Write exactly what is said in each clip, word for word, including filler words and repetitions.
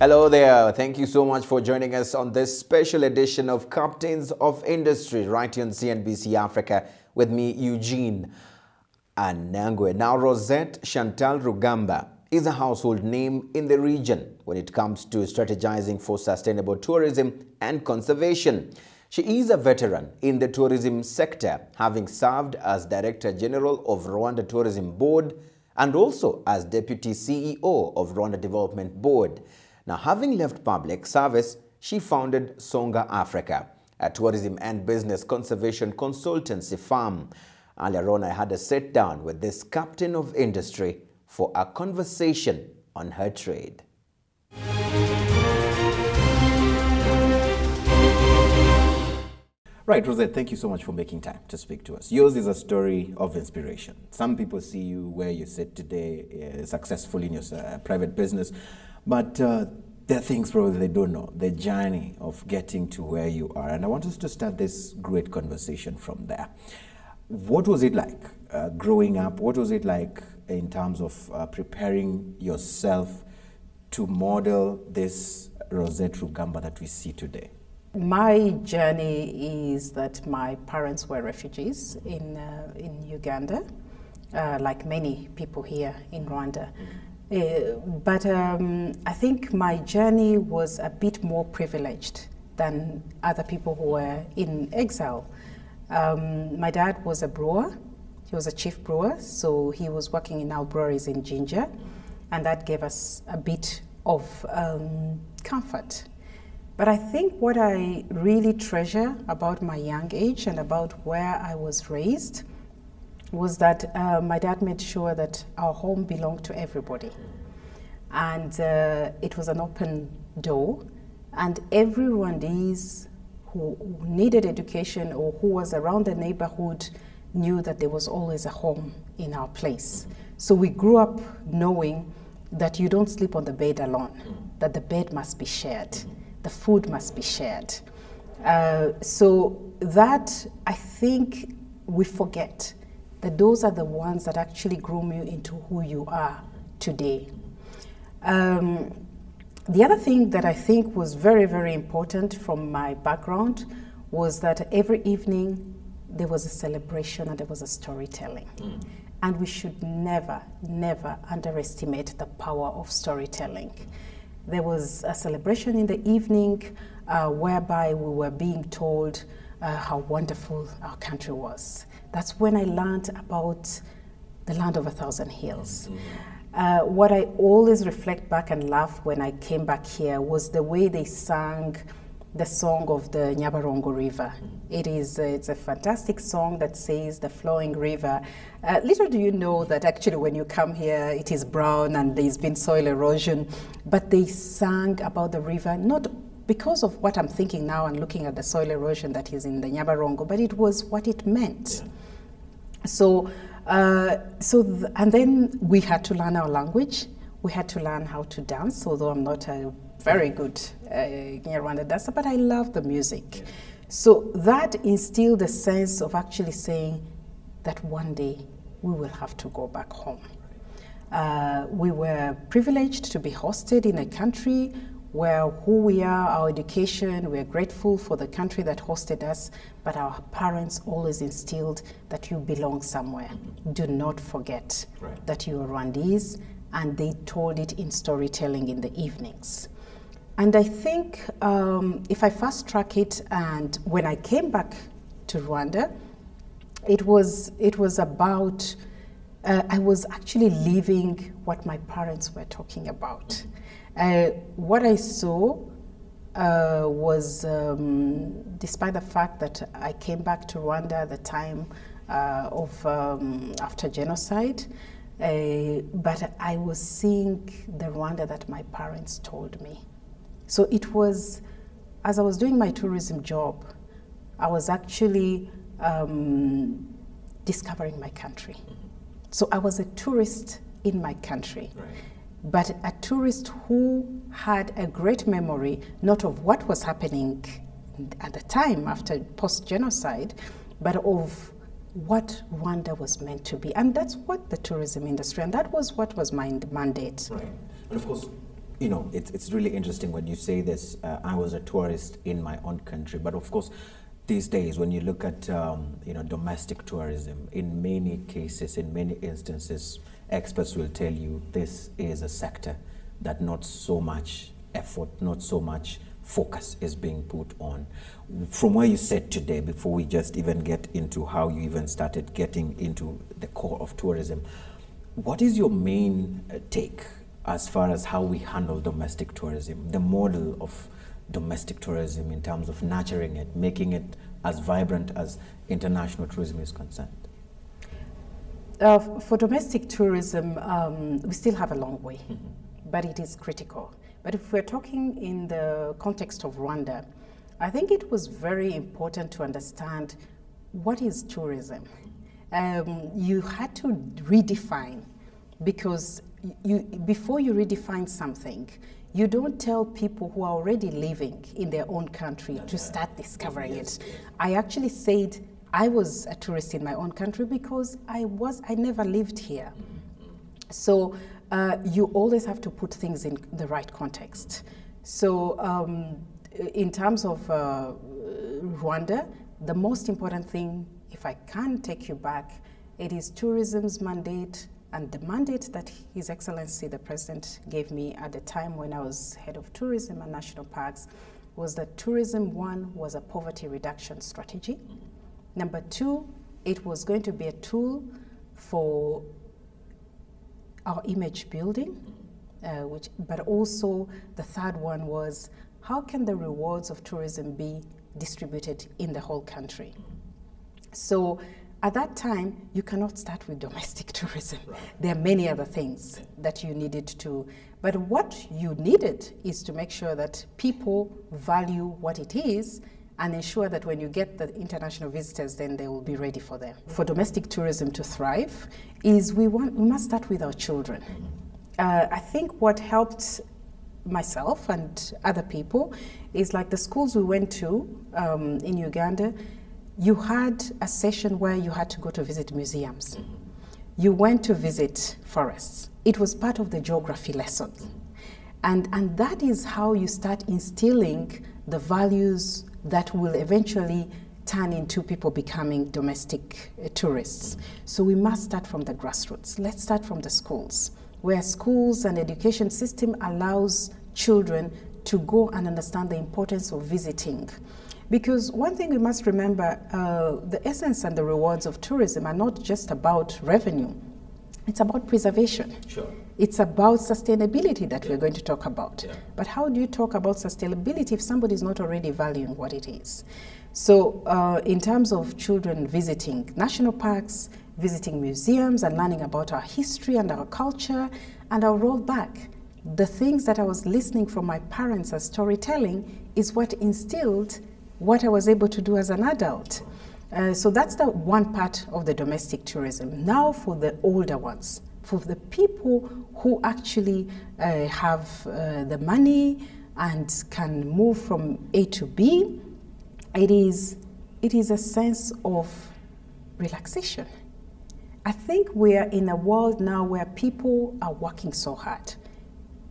Hello there, thank you so much for joining us on this special edition of Captains of Industry right here on C N B C Africa with me, Eugene Anangwe. Now, Rosette Chantal Rugamba is a household name in the region when it comes to strategizing for sustainable tourism and conservation. She is a veteran in the tourism sector, having served as Director General of Rwanda Tourism Board and also as Deputy C E O of Rwanda Development Board. Now, having left public service, she founded Songa Africa, a tourism and business conservation consultancy firm. Earlier on, I had a sit-down with this captain of industry for a conversation on her trade. Right, Rosette, thank you so much for making time to speak to us. Yours is a story of inspiration. Some people see you where you sit today, uh, successful in your uh, private business. But uh, there are things probably they don't know, the journey of getting to where you are. And I want us to start this great conversation from there. What was it like uh, growing up? What was it like in terms of uh, preparing yourself to model this Rosette Rugamba that we see today? My journey is that my parents were refugees in, uh, in Uganda, uh, like many people here in Rwanda. Mm-hmm. Uh, but um, I think my journey was a bit more privileged than other people who were in exile. Um, my dad was a brewer, he was a chief brewer, so he was working in our breweries in Jinja, and that gave us a bit of um, comfort. But I think what I really treasure about my young age and about where I was raised was that uh, my dad made sure that our home belonged to everybody. And uh, it was an open door, and every Rwandese who needed education or who was around the neighborhood knew that there was always a home in our place. So we grew up knowing that you don't sleep on the bed alone, that the bed must be shared, the food must be shared. Uh, so that, I think, we forget that those are the ones that actually groom you into who you are today. Um, the other thing that I think was very, very important from my background was that every evening there was a celebration and there was a storytelling. Mm. And we should never, never underestimate the power of storytelling. There was a celebration in the evening uh, whereby we were being told uh, how wonderful our country was. That's when I learned about the land of a thousand hills. Uh, what I always reflect back and laugh when I came back here was the way they sang the song of the Nyabarongo River. It is, uh, it's a fantastic song that says the flowing river. Uh, little do you know that actually when you come here, it is brown and there's been soil erosion, but they sang about the river, not because of what I'm thinking now and looking at the soil erosion that is in the Nyabarongo, but it was what it meant. Yeah. So, uh, so th and then we had to learn our language. We had to learn how to dance, although I'm not a very good uh, Nyarwanda dancer, but I love the music. Yeah. So that instilled a sense of actually saying that one day we will have to go back home. Uh, we were privileged to be hosted in a country where who we are, our education, we are grateful for the country that hosted us, but our parents always instilled that you belong somewhere. Mm-hmm. Do not forget right. that you are Rwandese, and they told it in storytelling in the evenings. And I think um, if I fast track it, and when I came back to Rwanda, it was, it was about, uh, I was actually living what my parents were talking about. Mm-hmm. Uh, what I saw uh, was, um, despite the fact that I came back to Rwanda at the time uh, of um, after genocide, uh, but I was seeing the Rwanda that my parents told me. So it was, as I was doing my tourism job, I was actually um, discovering my country. So I was a tourist in my country. Right. But a tourist who had a great memory, not of what was happening at the time after post-genocide, but of what Rwanda was meant to be. And that's what the tourism industry, and that was what was my mandate. Right. And of course, you know, it's, it's really interesting when you say this. Uh, I was a tourist in my own country, but of course, these days, when you look at um, you know, domestic tourism, in many cases, in many instances, experts will tell you this is a sector that not so much effort, not so much focus is being put on. From where you said today, before we just even get into how you even started getting into the core of tourism, what is your main take as far as how we handle domestic tourism, the model of domestic tourism in terms of nurturing it, making it as vibrant as international tourism is concerned? Uh, for domestic tourism, um, we still have a long way, mm-hmm. but it is critical. But if we're talking in the context of Rwanda, I think it was very important to understand what is tourism. Um, you had to redefine, because you, before you redefine something, you don't tell people who are already living in their own country to start discovering it. I actually said I was a tourist in my own country because I was, I never lived here. So uh, you always have to put things in the right context. So um, in terms of uh, Rwanda, the most important thing, if I can take you back, it is tourism's mandate and the mandate that His Excellency the President gave me at the time when I was head of tourism and national parks was that tourism, one, was a poverty reduction strategy. Number two, it was going to be a tool for our image building, uh, which, but also the third one was how can the rewards of tourism be distributed in the whole country? So, at that time, you cannot start with domestic tourism. Right. There are many other things that you needed to, but what you needed is to make sure that people value what it is and ensure that when you get the international visitors, then they will be ready for them. For domestic tourism to thrive, is we, want, we must start with our children. Uh, I think what helped myself and other people is like the schools we went to um, in Uganda, you had a session where you had to go to visit museums. Mm-hmm. You went to visit forests. It was part of the geography lessons. Mm-hmm. And, and that is how you start instilling the values that will eventually turn into people becoming domestic uh, tourists. Mm-hmm. So we must start from the grassroots. Let's start from the schools, where schools and education system allows children to go and understand the importance of visiting. Because one thing we must remember, uh, the essence and the rewards of tourism are not just about revenue. It's about preservation. Sure. It's about sustainability that yeah. we're going to talk about. Yeah. But how do you talk about sustainability if somebody is not already valuing what it is? So uh, in terms of children visiting national parks, visiting museums and learning about our history and our culture and our role back, the things that I was listening from my parents as storytelling is what instilled what I was able to do as an adult. Uh, so that's the one part of the domestic tourism. Now for the older ones, for the people who actually uh, have uh, the money and can move from A to B, it is, it is a sense of relaxation. I think we are in a world now where people are working so hard.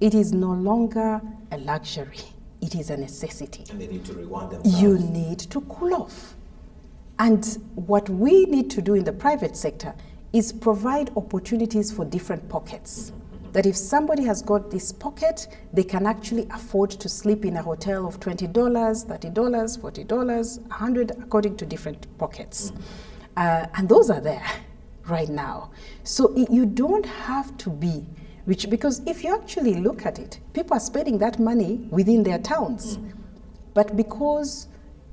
It is no longer a luxury. It is a necessity. And they need to reward themselves. You need to cool off. And what we need to do in the private sector is provide opportunities for different pockets. Mm-hmm. That if somebody has got this pocket, they can actually afford to sleep in a hotel of twenty dollars, thirty dollars, forty dollars, one hundred dollars, according to different pockets. Mm-hmm. uh, and those are there right now. So it, you don't have to be Which, because if you actually look at it, people are spending that money within their towns. Mm. But because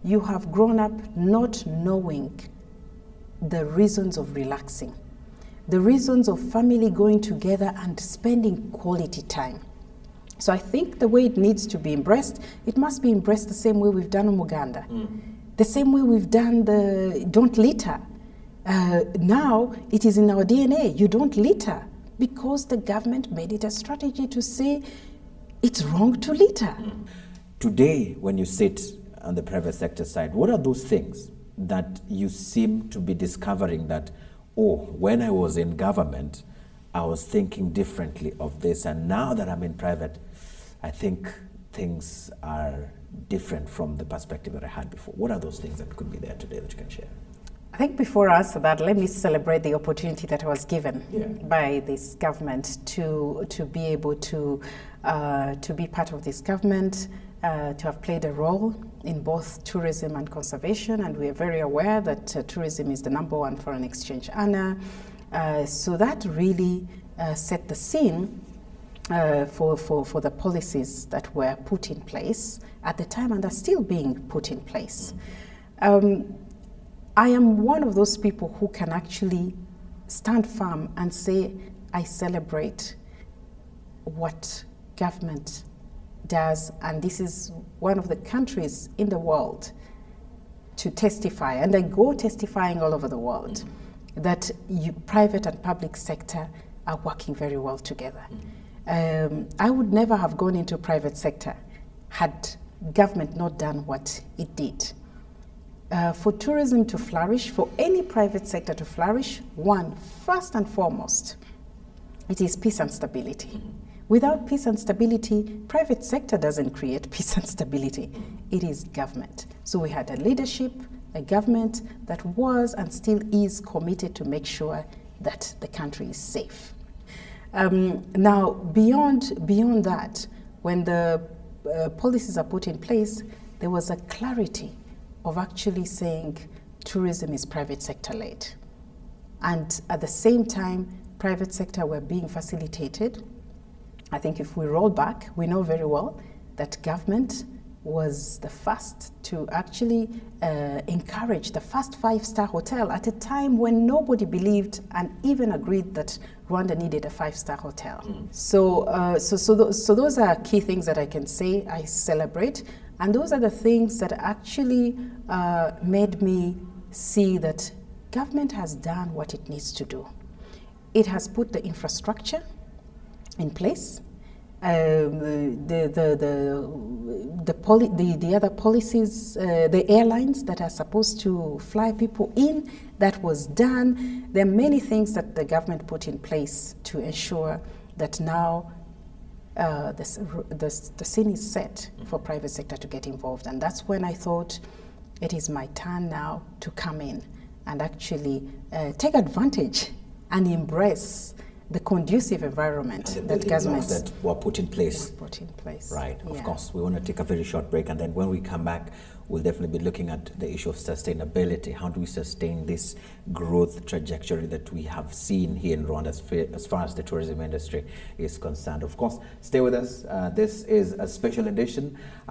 you have grown up not knowing the reasons of relaxing, the reasons of family going together and spending quality time. So I think the way it needs to be embraced, it must be embraced the same way we've done in Uganda, mm. the same way we've done the don't litter. Uh, now it is in our D N A, you don't litter. Because the government made it a strategy to say it's wrong to litter. Today, when you sit on the private sector side, what are those things that you seem to be discovering that, oh, when I was in government, I was thinking differently of this, and now that I'm in private, I think things are different from the perspective that I had before. What are those things that could be there today that you can share? I think before I answer that, let me celebrate the opportunity that I was given yeah. by this government to to be able to uh, to be part of this government, uh, to have played a role in both tourism and conservation. And we are very aware that uh, tourism is the number one foreign exchange earner. Uh, so that really uh, set the scene uh, for, for, for the policies that were put in place at the time and are still being put in place. Um, I am one of those people who can actually stand firm and say, I celebrate what government does, and this is one of the countries in the world to testify, and I go testifying all over the world, mm-hmm. that you, private and public sector are working very well together. Mm-hmm. um, I would never have gone into private sector had government not done what it did. Uh, for tourism to flourish, for any private sector to flourish, one, first and foremost, it is peace and stability. Mm-hmm. Without peace and stability, private sector doesn't create peace and stability. Mm-hmm. It is government. So we had a leadership, a government that was and still is committed to make sure that the country is safe. Um, now, beyond, beyond that, when the uh, policies are put in place, there was a clarity of actually saying tourism is private sector led. And at the same time, private sector were being facilitated. I think if we roll back, we know very well that government was the first to actually uh, encourage the first five-star hotel at a time when nobody believed and even agreed that Rwanda needed a five-star hotel. Mm. So, uh, so, so, th so those are key things that I can say I celebrate. And those are the things that actually uh, made me see that government has done what it needs to do. It has put the infrastructure in place. Um, the, the, the, the, poli the, the other policies, uh, the airlines that are supposed to fly people in, that was done. There are many things that the government put in place to ensure that now Uh, the, the, the scene is set for private sector to get involved. And that's when I thought, it is my turn now to come in and actually uh, take advantage and embrace the conducive environment and the that governments that were put in place. Were put in place. Right, yeah. Of course. We want to take a very short break, and then when we come back, we'll definitely be looking at the issue of sustainability. How do we sustain this growth trajectory that we have seen here in Rwanda as far as the tourism industry is concerned? Of course, stay with us. Uh, this is a special edition,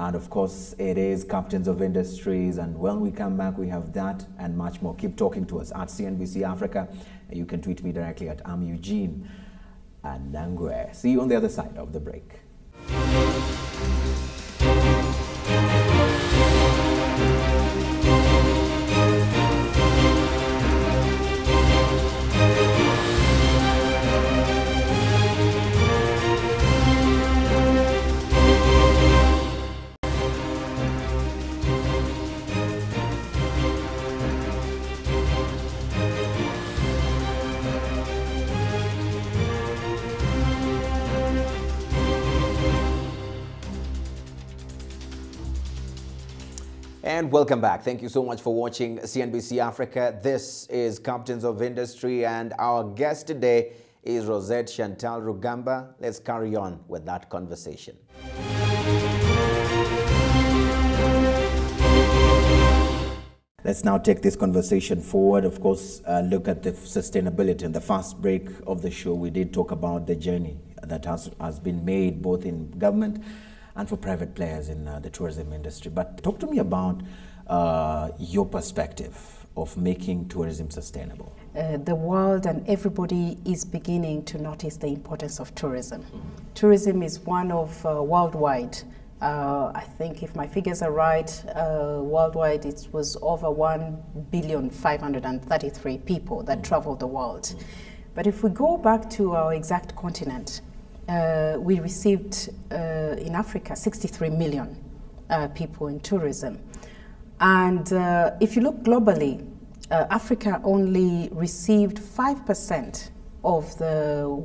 and of course, it is Captains of Industries. And when we come back, we have that and much more. Keep talking to us at C N B C Africa. You can tweet me directly at I'm Eugene Anangwe. See you on the other side of the break. And welcome back. Thank you so much for watching C N B C Africa. This is Captains of Industry, and our guest today is Rosette Chantal Rugamba. Let's carry on with that conversation. Let's now take this conversation forward. Of course, uh, look at the sustainability. In the first break of the show, we did talk about the journey that has, has been made both in government and for private players in uh, the tourism industry. But talk to me about uh, your perspective of making tourism sustainable. Uh, the world and everybody is beginning to notice the importance of tourism. Mm-hmm. Tourism is one of uh, worldwide, uh, I think if my figures are right, uh, worldwide it was over one billion five hundred thirty-three people that mm-hmm. traveled the world. Mm-hmm. But if we go back to our exact continent, Uh, we received uh, in Africa sixty-three million uh, people in tourism. And uh, if you look globally, uh, Africa only received five percent of the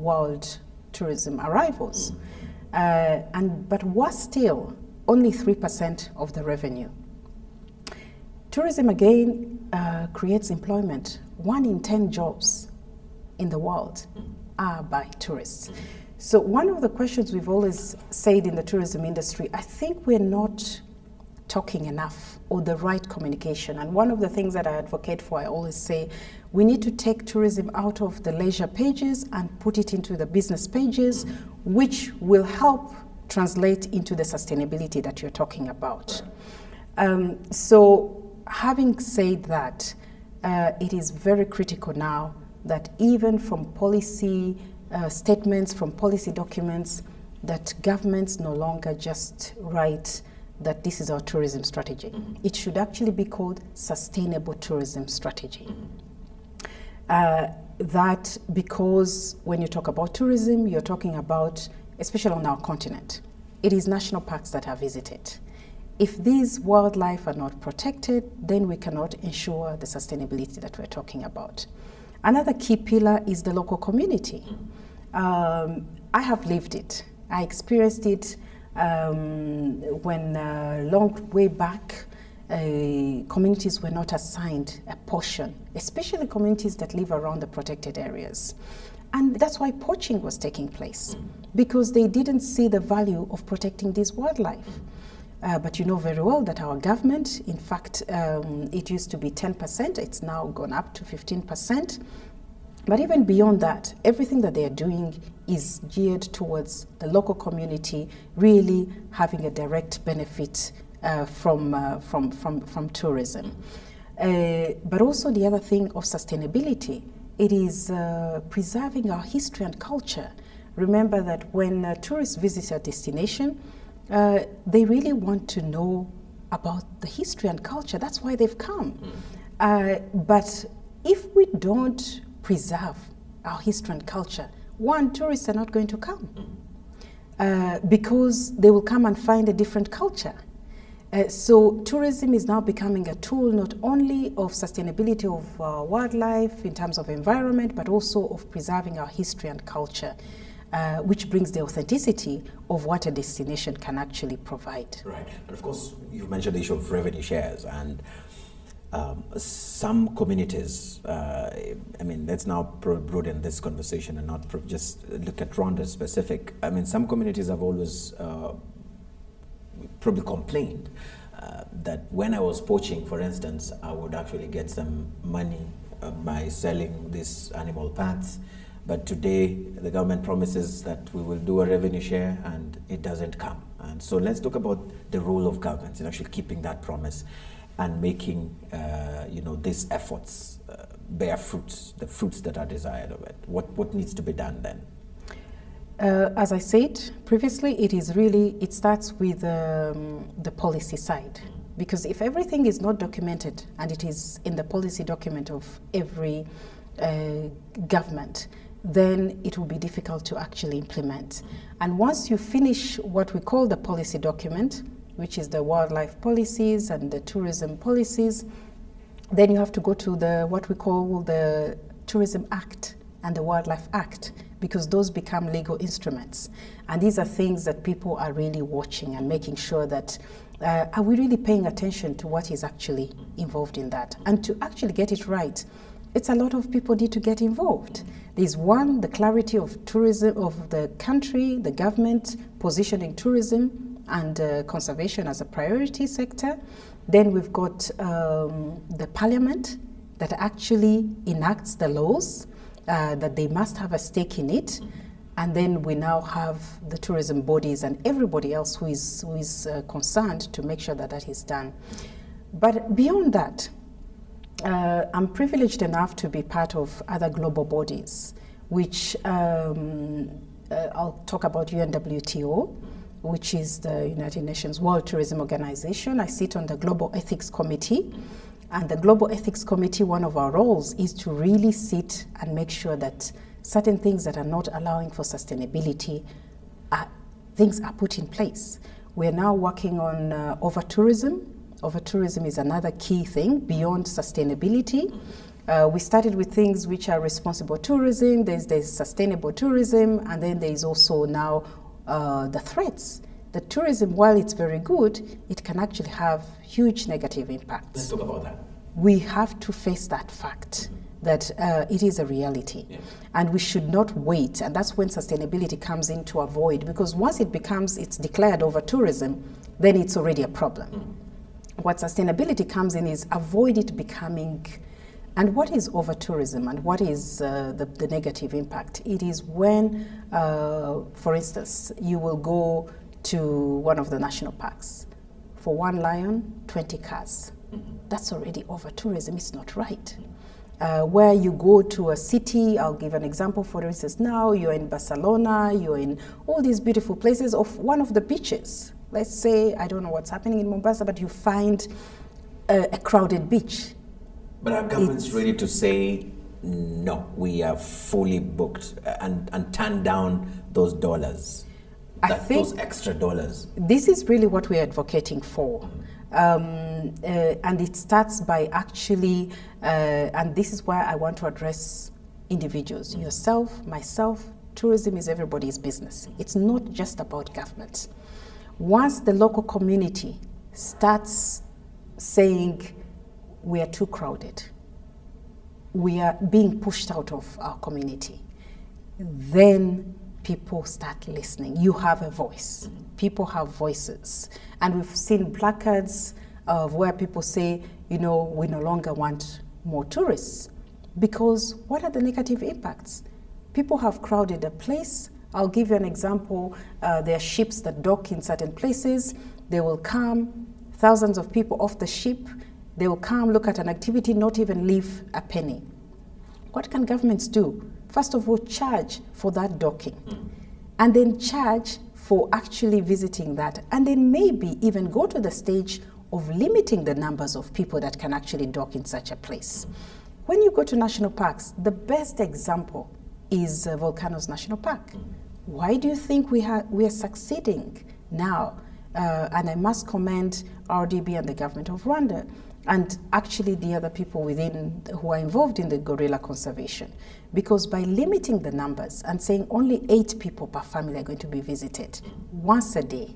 world tourism arrivals. uh, and but worse still, only three percent of the revenue. Tourism again uh, creates employment. One in ten jobs in the world are by tourists. So one of the questions we've always said in the tourism industry, I think we're not talking enough or the right communication. And one of the things that I advocate for, I always say, we need to take tourism out of the leisure pages and put it into the business pages, which will help translate into the sustainability that you're talking about. Um, so having said that, uh, it is very critical now that even from policy uh, statements, from policy documents, that governments no longer just write that this is our tourism strategy. Mm-hmm. It should actually be called sustainable tourism strategy. Mm-hmm. uh, that because when you talk about tourism, you're talking about, especially on our continent, it is national parks that are visited. If these wildlife are not protected, then we cannot ensure the sustainability that we're talking about. Another key pillar is the local community. Um, I have lived it. I experienced it um, when a uh, long way back, uh, communities were not assigned a portion, especially communities that live around the protected areas. And that's why poaching was taking place, because they didn't see the value of protecting this wildlife. Uh, but you know very well that our government, in fact, um, it used to be ten percent, it's now gone up to fifteen percent. But even beyond that, everything that they are doing is geared towards the local community really having a direct benefit uh, from, uh, from, from, from tourism. Uh, but also the other thing of sustainability, it is uh, preserving our history and culture. Remember that when uh, tourists visit a destination, Uh, they really want to know about the history and culture. That's why they've come. Mm. Uh, but if we don't preserve our history and culture, one, tourists are not going to come uh, because they will come and find a different culture. Uh, so tourism is now becoming a tool not only of sustainability of uh, wildlife in terms of environment, but also of preserving our history and culture. Uh, which brings the authenticity of what a destination can actually provide. Right, and of course, you mentioned the issue of revenue shares, and um, some communities, uh, I mean, let's now broaden this conversation and not just look at Rwanda specific. I mean, some communities have always uh, probably complained uh, that when I was poaching, for instance, I would actually get some money uh, by selling these animal parts. But today, the government promises that we will do a revenue share and it doesn't come. And so let's talk about the role of governments in actually keeping that promise and making uh, you know, these efforts uh, bear fruits, the fruits that are desired of it. What, what needs to be done then? Uh, as I said previously, it is really, it starts with um, the policy side. Because if everything is not documented and it is in the policy document of every uh, government, then it will be difficult to actually implement. And once you finish what we call the policy document, which is the wildlife policies and the tourism policies, then you have to go to the what we call the Tourism Act and the Wildlife Act, because those become legal instruments. And these are things that people are really watching and making sure that uh, are we really paying attention to what is actually involved in that. And to actually get it right, it's a lot of people need to get involved. There's one, the clarity of tourism, of the country, the government positioning tourism and uh, conservation as a priority sector. Then we've got um, the parliament that actually enacts the laws, uh, that they must have a stake in it. And then we now have the tourism bodies and everybody else who is, who is uh, concerned to make sure that that is done. But beyond that, Uh, I'm privileged enough to be part of other global bodies, which um, uh, I'll talk about U N W T O, which is the United Nations World Tourism Organization. I sit on the Global Ethics Committee, and the Global Ethics Committee, one of our roles is to really sit and make sure that certain things that are not allowing for sustainability, are, things are put in place. We're now working on uh, over-tourism. Over-tourism is another key thing beyond sustainability. Uh, we started with things which are responsible tourism, there's, there's sustainable tourism, and then there's also now uh, the threats that tourism, while it's very good, it can actually have huge negative impacts. Let's talk about that. We have to face that fact. Mm-hmm. That uh, it is a reality, yeah. And we should not wait, and that's when sustainability comes into a void, because once it becomes, it's declared over tourism, then it's already a problem. Mm. What sustainability comes in is avoid it becoming, and what is over tourism and what is uh, the, the negative impact? It is when, uh, for instance, you will go to one of the national parks, for one lion, twenty cars. Mm-hmm. That's already over tourism, it's not right. Mm. Uh, where you go to a city, I'll give an example, for instance, now you're in Barcelona, you're in all these beautiful places of one of the beaches. Let's say, I don't know what's happening in Mombasa, but you find uh, a crowded beach. But our government's it's, ready to say, no, we are fully booked and, and turn down those dollars, that, I think those extra dollars. This is really what we're advocating for. Mm-hmm. Um, uh, and it starts by actually, uh, and this is where I want to address individuals, mm-hmm. yourself, myself. Tourism is everybody's business. It's not just about government. Once the local community starts saying we are too crowded, we are being pushed out of our community, then people start listening. You have a voice. Mm-hmm. People have voices. And we've seen placards of where people say, you know, we no longer want more tourists. Because what are the negative impacts? People have crowded a place. I'll give you an example. Uh, there are ships that dock in certain places. They will come, thousands of people off the ship. They will come, look at an activity, not even leave a penny. What can governments do? First of all, charge for that docking. Mm. And then charge for actually visiting that, and then maybe even go to the stage of limiting the numbers of people that can actually dock in such a place. When you go to national parks, the best example is uh, Volcanoes National Park. Why do you think we, ha we are succeeding now? Uh, and I must commend R D B and the government of Rwanda, and actually the other people within who are involved in the gorilla conservation. Because by limiting the numbers and saying only eight people per family are going to be visited once a day,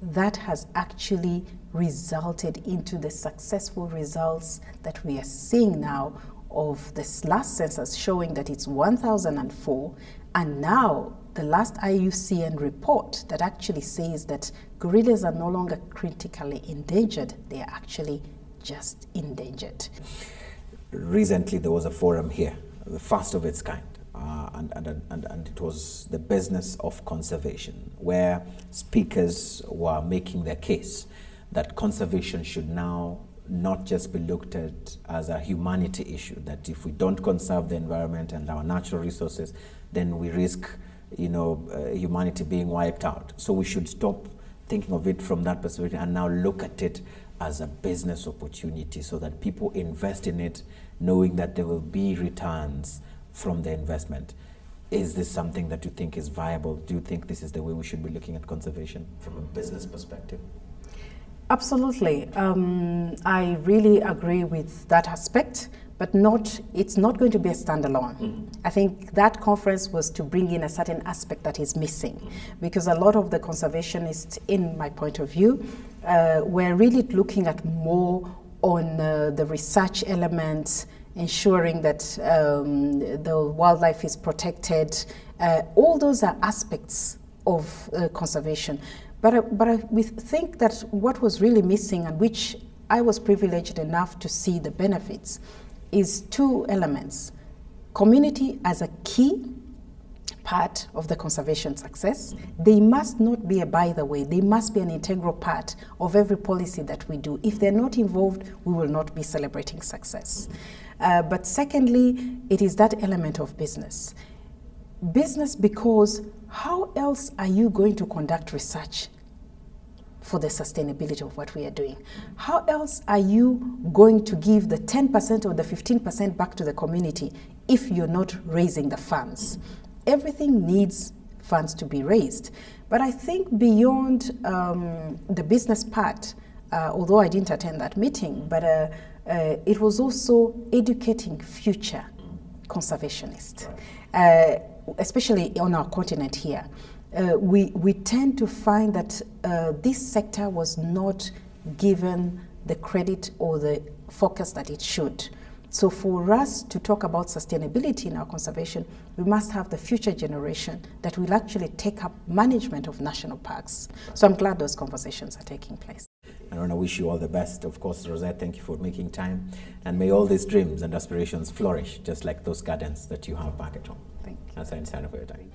that has actually resulted into the successful results that we are seeing now of this last census showing that it's one thousand four, and now the last I U C N report that actually says that gorillas are no longer critically endangered, they are actually just endangered. Recently there was a forum here, the first of its kind, uh, and, and, and, and it was the business of conservation, where speakers were making their case that conservation should now not just be looked at as a humanity issue, that if we don't conserve the environment and our natural resources, then we risk, you know, uh, humanity being wiped out. So we should stop thinking of it from that perspective and now look at it as a business opportunity, so that people invest in it knowing that there will be returns from the investment. Is this something that you think is viable? Do you think this is the way we should be looking at conservation from a business perspective? Absolutely. Um, I really agree with that aspect, but not, it's not going to be a standalone. Mm-hmm. I think that conference was to bring in a certain aspect that is missing, mm-hmm. because a lot of the conservationists, in my point of view, uh, were really looking at more on uh, the research elements, ensuring that um, the wildlife is protected. Uh, all those are aspects of uh, conservation. But, I, but I, we think that what was really missing, and which I was privileged enough to see the benefits, is two elements. Community as a key part of the conservation success. They must not be a by the way, they must be an integral part of every policy that we do. If they're not involved, we will not be celebrating success. Uh, but secondly, it is that element of business. Business, because how else are you going to conduct research for the sustainability of what we are doing? How else are you going to give the ten percent or the fifteen percent back to the community if you're not raising the funds? Everything needs funds to be raised. But I think beyond um, the business part, uh, although I didn't attend that meeting, but uh, uh, it was also educating future conservationists, uh, especially on our continent here, uh, we, we tend to find that uh, this sector was not given the credit or the focus that it should. So for us to talk about sustainability in our conservation, we must have the future generation that will actually take up management of national parks. So I'm glad those conversations are taking place. And I want to wish you all the best. Of course, Rosette, thank you for making time. And may all these dreams and aspirations flourish, just like those gardens that you have back at home. Thank you. That's an sign of your time.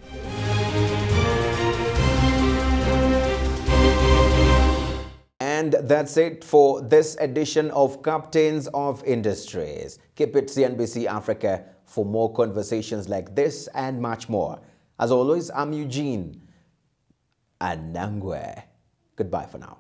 And that's it for this edition of Captains of Industries. Keep it C N B C Africa for more conversations like this and much more. As always, I'm Eugene Anangwe. Goodbye for now.